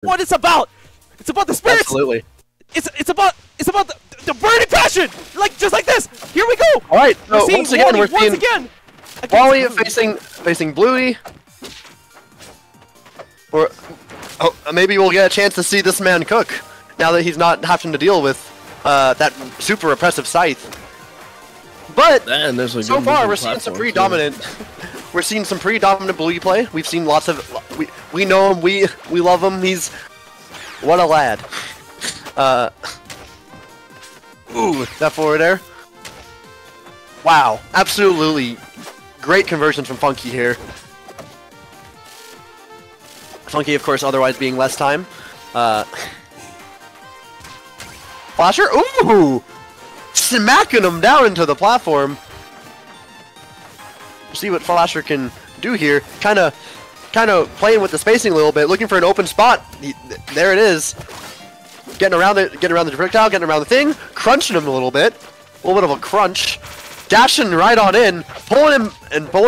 what it's about. It's about the spirits. Absolutely. It's about the burning passion. Like just like this. Here we go. All right. So once again, we're seeing Wally facing Bluey. Or oh, maybe we'll get a chance to see this man cook now that he's not having to deal with that super oppressive scythe. But man, so far we're seeing some pretty dominant. We're seeing some pretty dominant Bluey play. We've seen lots of we know him, we love him. He's what a lad. Ooh, that forward air. Wow, absolutely great conversion from Funky here. Funky, of course, otherwise being LessTime. Flasher, ooh, smacking him down into the platform. We'll see what Flasher can do here. Kind of playing with the spacing a little bit, looking for an open spot. There it is. Getting around the projectile, getting around the thing, crunching him a little bit of a crunch, dashing right on in, pulling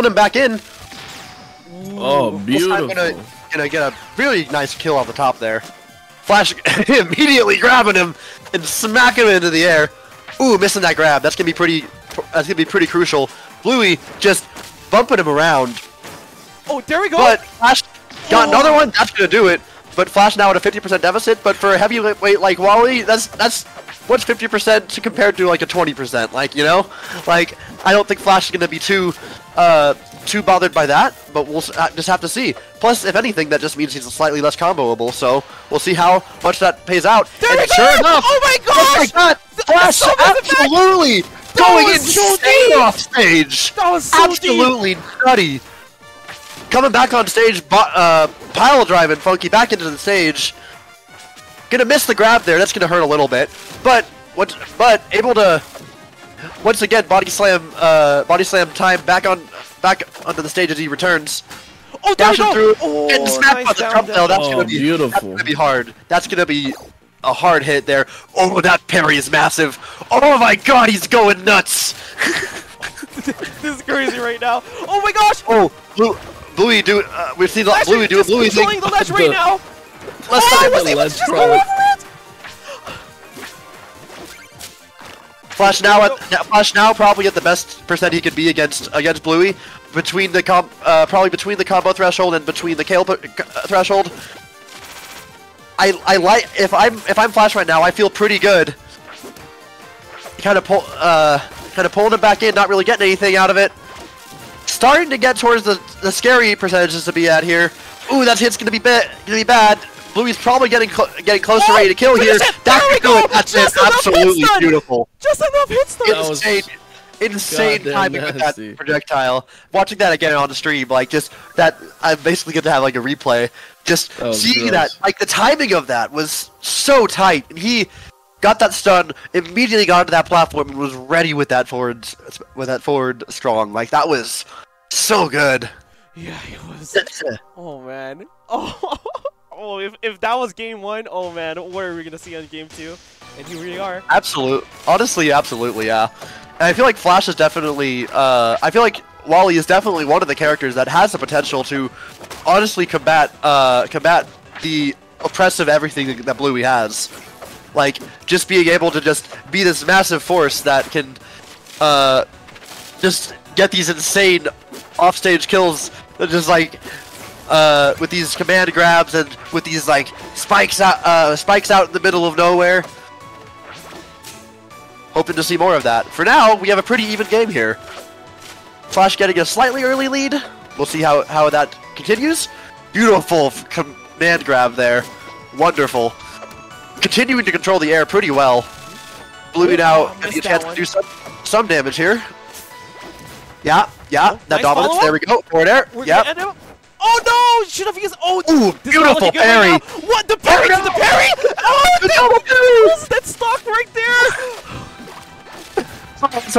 him back in. Oh, beautiful! Gonna get a really nice kill off the top there. Flash immediately grabbing him and smacking him into the air. Ooh, missing that grab. That's gonna be pretty. That's gonna be pretty crucial. Bluey just bumping him around. Oh, there we go. But Flash got another one. That's gonna do it. But Flash now at a 50% deficit, but for a heavyweight like Wally, that's what's 50% compared to like a 20%, like, you know? Like, I don't think Flash is going to be too bothered by that, but we'll just have to see. Plus, if anything, that just means he's slightly less comboable, so we'll see how much that pays out. There and sure enough, oh my gosh! Oh my God! Flash absolutely going insane off stage! That was so absolutely nutty! Coming back on stage, pile driving Funky back into the stage. Gonna miss the grab there. That's gonna hurt a little bit. But able to once again body slam time back onto the stage as he returns. Oh, dashing through and smacked by the Trump bell. That's gonna be beautiful. That's gonna be hard. That's gonna be a hard hit there. Oh, that parry is massive. Oh my God, he's going nuts. This is crazy right now. Oh my gosh. Oh, Bluey do we've seen Bluey do a Bluey thing. The ledge right now. Flash now probably at the best percent he could be against Bluey, between the combo threshold and between the KO threshold. I like if I'm Flash right now, I feel pretty good. Kind of pulling him back in, not really getting anything out of it. Starting to get towards the scary percentages to be at here. Ooh, that hit's gonna be bad. Bluey's probably getting closer, ready to kill here. That's it. Absolutely beautiful. Just enough hit stun. Insane timing with that projectile. Watching that again on the stream, like just that, I'm basically gonna have like a replay. Just seeing that, like the timing of that was so tight. And he got that stun, immediately got onto that platform, and was ready with that forward strong. Like that was so good. Yeah, it was. Oh man. Oh, oh. If that was game one, oh man, what are we gonna see on game two? And here we are. Absolutely. Honestly, absolutely, yeah. And I feel like Flash is definitely. I feel like Wally is definitely one of the characters that has the potential to, honestly, combat the oppressive everything that Bluey has. Like, just being able to just be this massive force that can, just get these insane offstage kills, just like, with these command grabs and with these, like, spikes out in the middle of nowhere. Hoping to see more of that. For now, we have a pretty even game here. Flash getting a slightly early lead. We'll see how that continues. Beautiful command grab there. Wonderful. Continuing to control the air pretty well. Bluey now getting a chance to do some damage here. Yeah, that dominance. There we go. Forward air. Yeah. Oh no! Should have used. Oh, beautiful parry. What the parry? The parry? Oh, that stock right there. That's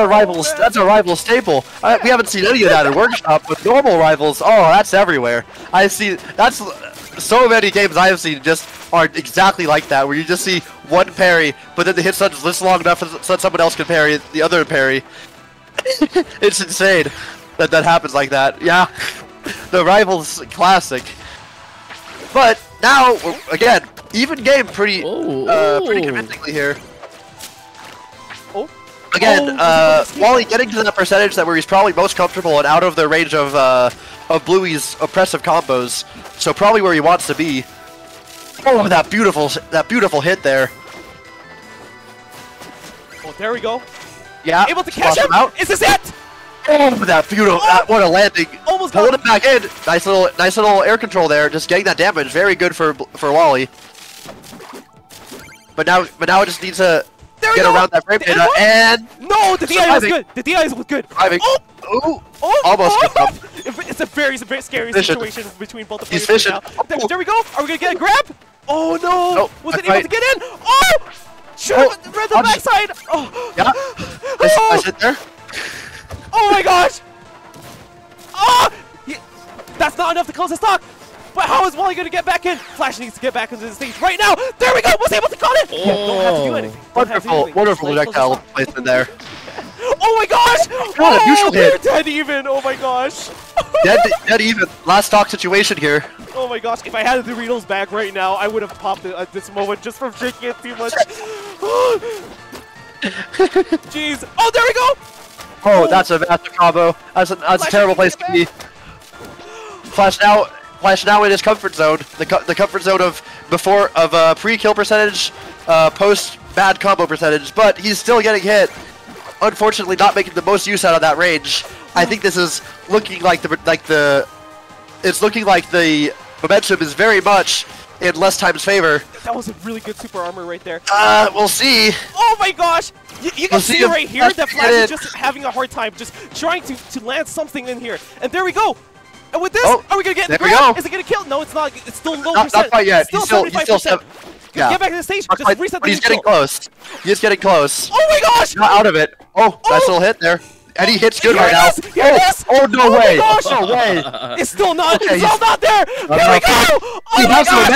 a rival staple. We haven't seen any of that in Workshop with normal rivals. Oh, that's everywhere. I see. That's. So many games I have seen just are exactly like that, where you just see one parry, but then the hit stun is just long enough so that someone else can parry the other parry. It's insane that that happens like that. Yeah, the rivals classic. But Now, again, even game pretty pretty convincingly here. Again, Wally getting to that percentage that where he's probably most comfortable and out of the range of Bluey's oppressive combos, so probably where he wants to be. Oh, that beautiful hit there. Oh, there we go. Yeah. Able to catch him. Out. Is this it? Oh, that beautiful! Oh. That, what a landing. Almost pulling it back in. Nice little air control there. Just getting that damage. Very good for Wally. But now it just needs to. Get around that frame data and no, the DI was good. The DI was good. Oh, oh, oh, almost. Oh. It's a very scary situation between both the players. He's fishing. Right now. There we go. Are we gonna get a grab? Oh no! Wasn't able to get in. Oh! Should've read the backside. Oh. Yeah. I sit there. Oh my gosh! Oh! That's not enough to close the stock. But how is Wally going to get back in? Flash needs to get back into the stage right now. There we go. Was able to call it. Oh. Yeah, don't have to do anything. Wonderful projectile placement there. Oh my gosh. Oh, they're dead even. Oh my gosh. dead even. Last stock situation here. Oh my gosh. If I had the Doritos bag right now, I would have popped it at this moment just from drinking it too much. Jeez. Oh, there we go. Oh, that's a massive combo. That's a terrible place to be. Flash now. Flash now in his comfort zone, the comfort zone of pre-kill percentage, post bad combo percentage, but he's still getting hit. Unfortunately, not making the most use out of that range. I think this is looking like the momentum is very much in LessTime's favor. That was a really good super armor right there. We'll see. Oh my gosh! You can see right here that Flash is just having a hard time, just trying to land something in here, and there we go. And with this, are we gonna get the grab? Is it gonna kill? No, it's not. It's still low percent. Not quite yet. He's still 75%. Yeah. Get back to the stage. Just reset the He's getting close. He's getting close. Oh my gosh! Not out of it. Oh, nice little hit there. And he hits good right now. Oh no way! No way! It's still not. Okay, it's still not there. Here we go! Oh my gosh!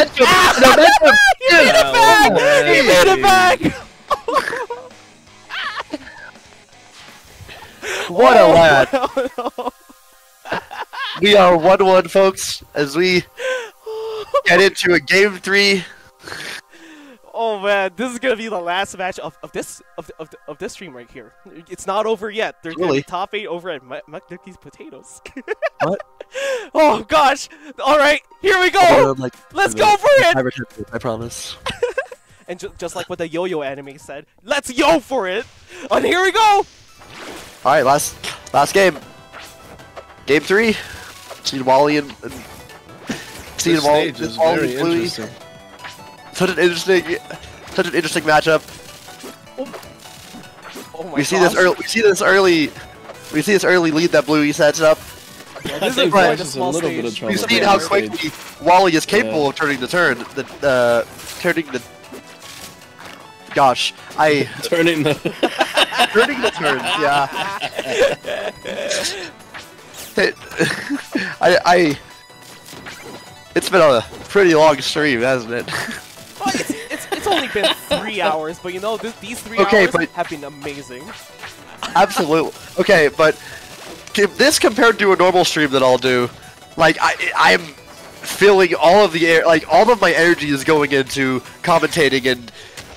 He made it back! He made it back! What a lad! We are 1-1, folks, as we get into a game 3. Oh man, this is gonna be the last match of this stream right here. It's not over yet. They're really? Top 8 over at McNucky's Potatoes. What? Oh gosh! All right, here we go. Let's go for it. I promise. And just like what the yo-yo anime said, let's yo for it. And here we go. All right, last game. Game 3. Seen Wally and seen Wally and Bluey. Such an interesting matchup. Oh my we see this early lead that Bluey sets up. Yeah, this is quite a small stage. We've seen how quickly Wally is capable of turning the turn. Gosh, turning the turn. Yeah. It's been a pretty long stream, hasn't it? Well, it's only been 3 hours, but you know, these 3 hours have been amazing. Absolutely. Okay, but this compared to a normal stream that I'll do, like, I'm feeling all of the air, like, all of my energy is going into commentating and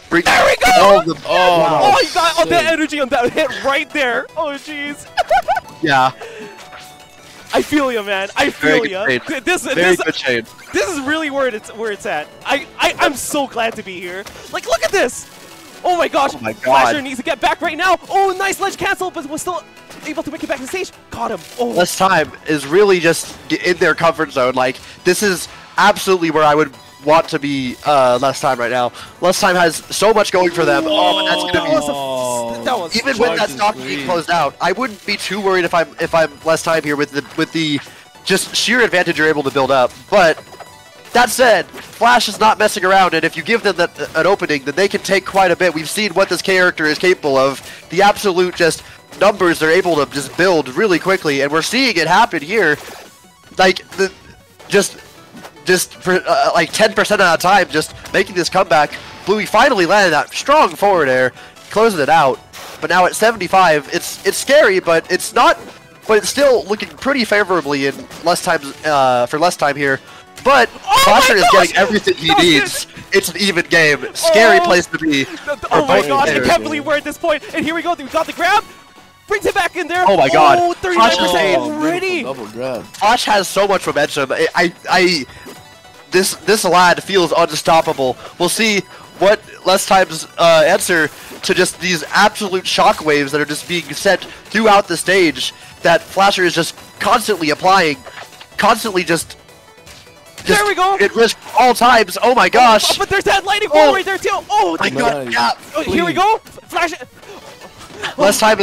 bringing there we go! All the oh, you got all that energy on that hit right there. Oh, jeez. Yeah. I feel you, man. I feel you. This is really where it's at. I'm so glad to be here. Like, look at this. Oh my gosh. Oh my God. Flasher needs to get back right now. Oh, nice ledge cancel, but was still able to make it back to the stage. Caught him. Oh. LessTime is really just in their comfort zone. Like, this is absolutely where I would want to be LessTime right now. LessTime has so much going for them. Oh, but that's gonna be. Even with that stock being closed out, I wouldn't be too worried if I'm LessTime here with the just sheer advantage you're able to build up. But that said, Flash is not messing around, and if you give them an opening, then they can take quite a bit. We've seen what this character is capable of. The absolute just numbers they're able to just build really quickly, and we're seeing it happen here. Like the just for, like 10% of that time, just making this comeback. Bluey finally landed that strong forward air, closing it out. But now at 75, it's scary, but it's not. But it's still looking pretty favorably in LessTime for LessTime here. But Flasher is getting everything he needs. It's an even game. Scary place to be. Oh my gosh, I can't believe we're at this point. And here we go, we got the grab. Brings it back in there. Oh my god. Oh, 39% already. Double grab. Flash has so much momentum. This lad feels unstoppable. We'll see what LessTime's answer to just these absolute shockwaves that are just being sent throughout the stage that Flasher is just constantly applying, constantly just there we go. It risk all times. Oh my gosh. Oh, but there's that lightning ball right there too. Oh my god. Yeah. Oh, here we go. Flash. LessTime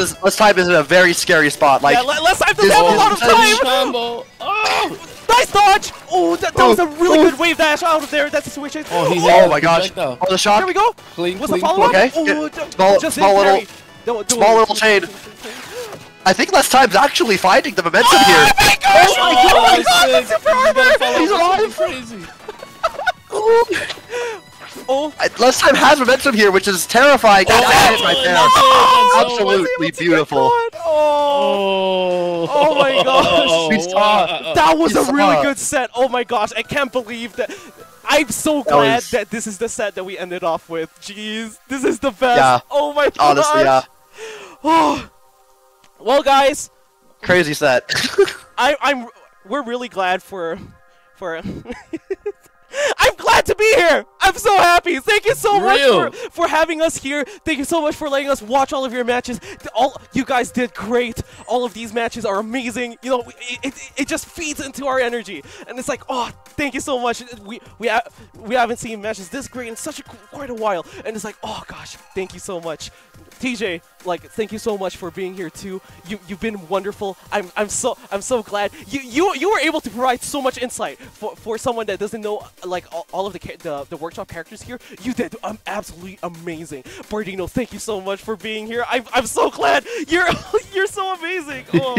is in a very scary spot. Like, yeah, LessTime doesn't have a lot of time. Oh. Nice dodge! Oh, that was a really good wave dash out of there. That's the situation. Oh, my gosh. Oh, the shot. Here we go. Clean, what's the follow-up? Okay. Oh, small little chain. I think LessTime's actually finding the momentum here. Oh, my gosh! Oh, my god! That's super armor! He's alive! Crazy. LessTime has momentum here, which is terrifying. That's right there. No, absolutely beautiful. Oh my gosh. We saw. That was a really good set. Oh my gosh. I can't believe that. I'm so glad that this is the set that we ended off with. Jeez. This is the best. Yeah. Oh my gosh. Honestly, yeah. Oh. Well, guys. Crazy set. We're really glad for I'm glad to be here! I'm so happy! Thank you so much for having us here. Thank you so much for letting us watch all of your matches. All you guys did great. All of these matches are amazing. You know, it just feeds into our energy. And it's like, oh, thank you so much. We haven't seen matches this great in quite a while. And it's like, oh gosh, thank you so much. TJ, like, thank you so much for being here too. You've been wonderful. I'm so glad you were able to provide so much insight for someone that doesn't know like all of the workshop characters here. You did absolutely amazing. Bardeeno, thank you so much for being here. I'm so glad you're so amazing. Oh.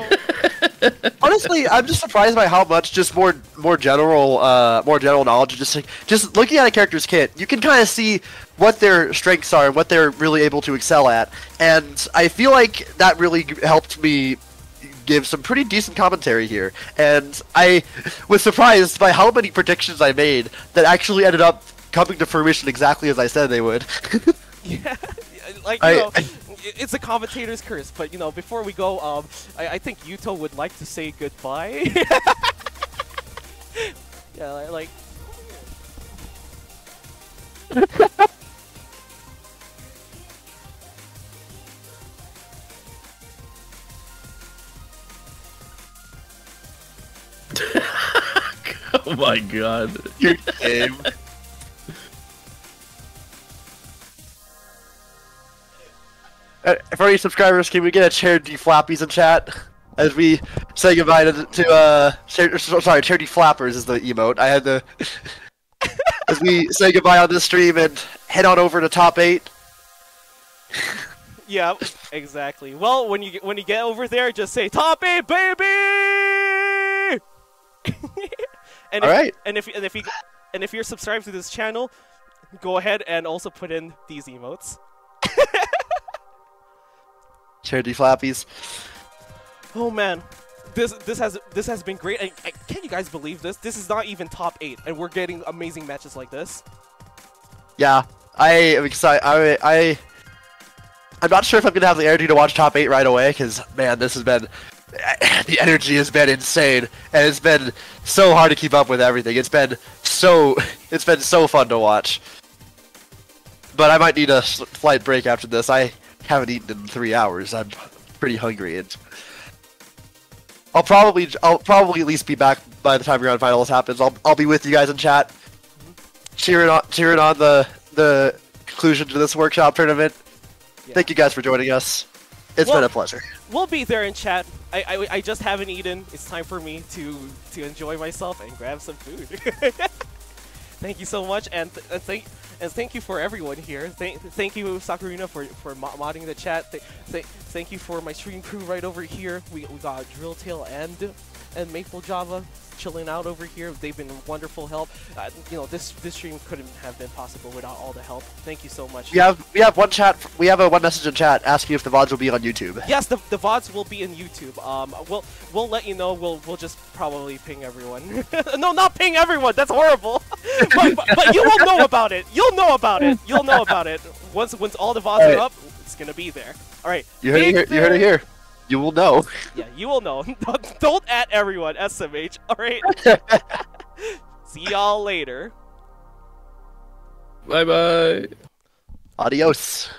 Honestly, I'm just surprised by how much just more general knowledge. Just looking at a character's kit, you can kind of see what their strengths are and what they're really able to excel at. And I feel like that really helped me give some pretty decent commentary here. And I was surprised by how many predictions I made that actually ended up coming to fruition exactly as I said they would. Yeah, like, you know, it's a commentator's curse. But, you know, before we go, I think Yuto would like to say goodbye. Yeah, like... Oh my god. Your game. For any subscribers, can we get a charity flappies in chat? As we say goodbye to sorry, charity flappers is the emote. I had to... As we say goodbye on this stream and head on over to top 8. Yeah, exactly. Well, when you get over there, just say top 8, baby. And all right. And if you're subscribed to this channel, go ahead and also put in these emotes. Charity flappies. Oh man, this has been great. Can you guys believe this? This is not even top 8, and we're getting amazing matches like this. Yeah, I am excited. I'm not sure if I'm gonna have the energy to watch top 8 right away, because man, this has been. The energy has been insane, and it's been so hard to keep up with everything. It's been so fun to watch. But I might need a slight break after this. I haven't eaten in 3 hours. I'm pretty hungry, and I'll probably at least be back by the time Grand Finals happens. I'll be with you guys in chat, cheering on the conclusion to this workshop tournament. Yeah. Thank you guys for joining us. It's been a pleasure. We'll be there in chat. I just haven't eaten. It's time for me to enjoy myself and grab some food. Thank you so much, and thank you for everyone here. Thank you, Sakurina, for modding the chat. Thank you for my stream crew right over here. We got Drilltail and and Maple Java chilling out over here. They've been wonderful help. You know, this stream couldn't have been possible without all the help. Thank you so much. We have one message in chat asking if the VODs will be on YouTube. Yes, the VODs will be in YouTube. We'll let you know. We'll just probably ping everyone. No, not ping everyone. That's horrible. but you will know about it. You'll know about it. You'll know about it once all the VODs are up. It's gonna be there. All right. You heard it here. You heard it here. You will know. Yeah, you will know. Don't at everyone, SMH. All right. See y'all later. Bye bye. Adios.